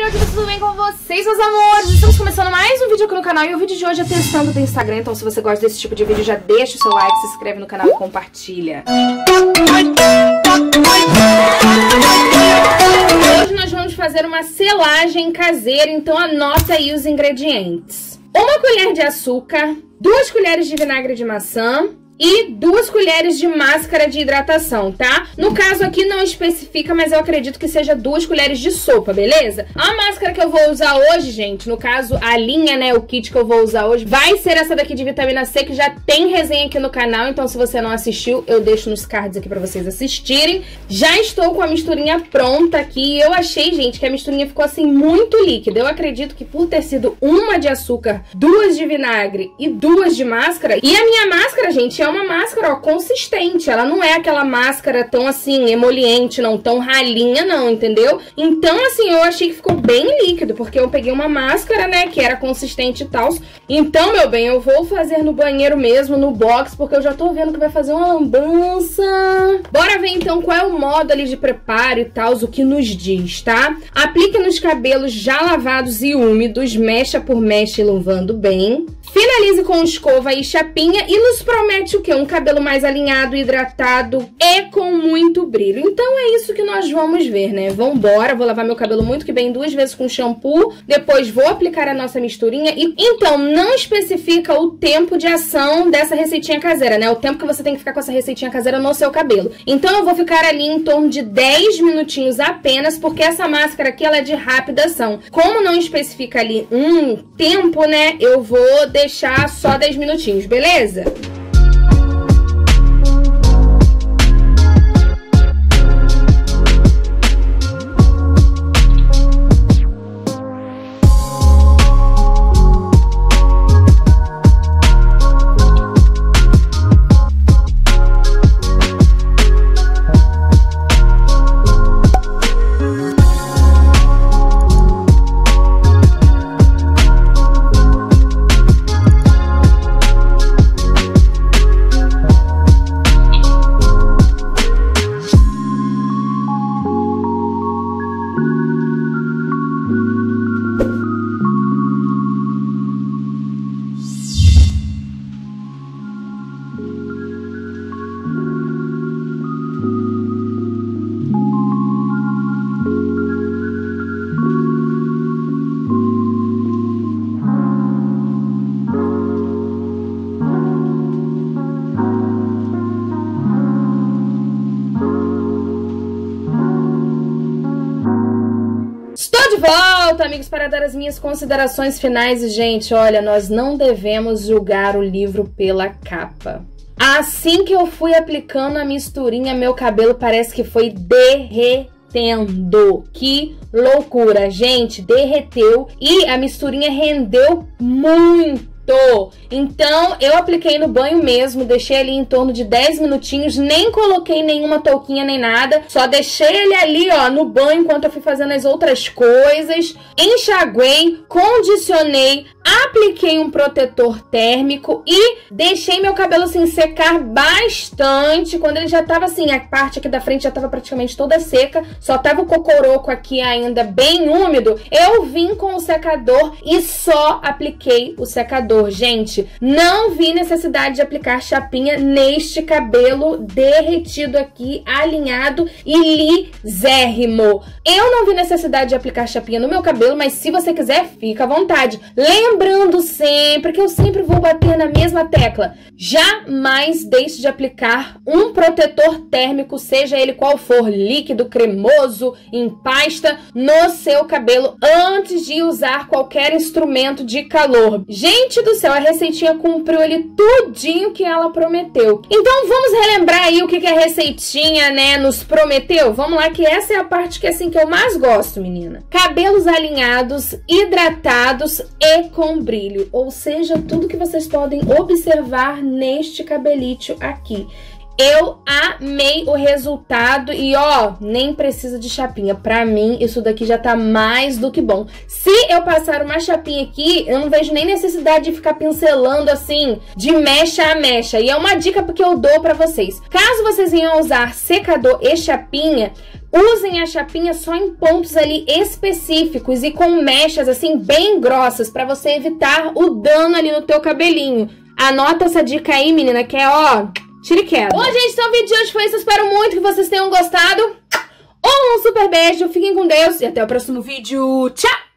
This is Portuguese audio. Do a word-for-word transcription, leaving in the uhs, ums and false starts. vídeo de vocês, tudo bem com vocês, meus amores? Estamos começando mais um vídeo aqui no canal e o vídeo de hoje é testando do Instagram, então se você gosta desse tipo de vídeo já deixa o seu like, se inscreve no canal e compartilha. Hoje nós vamos fazer uma selagem caseira, então anota aí os ingredientes. Uma colher de açúcar, duas colheres de vinagre de maçã e duas colheres de máscara de hidratação, tá? No caso aqui não especifica, mas eu acredito que seja duas colheres de sopa, beleza? A máscara que eu vou usar hoje, gente, no caso a linha, né, o kit que eu vou usar hoje, vai ser essa daqui de vitamina C, que já tem resenha aqui no canal, então se você não assistiu, eu deixo nos cards aqui pra vocês assistirem. Já estou com a misturinha pronta aqui e eu achei, gente, que a misturinha ficou assim muito líquida. Eu acredito que por ter sido uma de açúcar, duas de vinagre e duas de máscara, e a minha máscara, gente, é uma máscara, ó, consistente, ela não é aquela máscara tão, assim, emoliente, não, tão ralinha, não, entendeu? Então, assim, eu achei que ficou bem líquido, porque eu peguei uma máscara, né, que era consistente e tal. Então, meu bem, eu vou fazer no banheiro mesmo, no box, porque eu já tô vendo que vai fazer uma lambança. Bora ver, então, qual é o modo ali de preparo e tal, o que nos diz, tá? Aplique nos cabelos já lavados e úmidos, mecha por mecha, lavando bem. Finalize com escova e chapinha e nos promete o quê? Um cabelo mais alinhado, hidratado e com muito brilho. Então é isso que nós vamos ver, né? Vambora, vou lavar meu cabelo muito que bem duas vezes com shampoo, depois vou aplicar a nossa misturinha e... Então, não especifica o tempo de ação dessa receitinha caseira, né? O tempo que você tem que ficar com essa receitinha caseira no seu cabelo. Então eu vou ficar ali em torno de dez minutinhos apenas, porque essa máscara aqui, ela é de rápida ação. Como não especifica ali um tempo, né? Eu vou deixar... deixar só dez minutinhos, beleza? Volta, amigos, para dar as minhas considerações finais. E, gente, olha, nós não devemos julgar o livro pela capa. Assim que eu fui aplicando a misturinha, meu cabelo parece que foi derretendo. Que loucura, gente, derreteu e a misturinha rendeu muito. Então, eu apliquei no banho mesmo, deixei ali em torno de dez minutinhos, nem coloquei nenhuma touquinha nem nada, só deixei ele ali, ó, no banho enquanto eu fui fazendo as outras coisas, enxaguei, condicionei, apliquei um protetor térmico e deixei meu cabelo, assim, secar bastante. Quando ele já tava, assim, a parte aqui da frente já tava praticamente toda seca, só tava o cocoroco aqui ainda bem úmido, eu vim com o secador e só apliquei o secador. Gente, não vi necessidade de aplicar chapinha neste cabelo derretido aqui, alinhado e lisérrimo. Eu não vi necessidade de aplicar chapinha no meu cabelo, mas se você quiser, fica à vontade. Lembrando sempre que eu sempre vou bater na mesma tecla. Jamais deixe de aplicar um protetor térmico, seja ele qual for, líquido, cremoso, em pasta, no seu cabelo antes de usar qualquer instrumento de calor. Gente do do céu, a receitinha cumpriu ali tudinho que ela prometeu. Então vamos relembrar aí o que, que a receitinha, né, nos prometeu? Vamos lá, que essa é a parte que, assim, que eu mais gosto, menina. Cabelos alinhados, hidratados e com brilho. Ou seja, tudo que vocês podem observar neste cabelito aqui. Eu amei o resultado e, ó, nem precisa de chapinha. Pra mim, isso daqui já tá mais do que bom. Se eu passar uma chapinha aqui, eu não vejo nem necessidade de ficar pincelando, assim, de mecha a mecha. E é uma dica que eu dou pra vocês. Caso vocês venham usar secador e chapinha... Usem a chapinha só em pontos ali específicos e com mechas assim bem grossas para você evitar o dano ali no teu cabelinho. Anota essa dica aí, menina, que é ó, tira e queda. Bom, gente, então o vídeo de hoje foi isso. Eu espero muito que vocês tenham gostado. Um super beijo, fiquem com Deus e até o próximo vídeo. Tchau!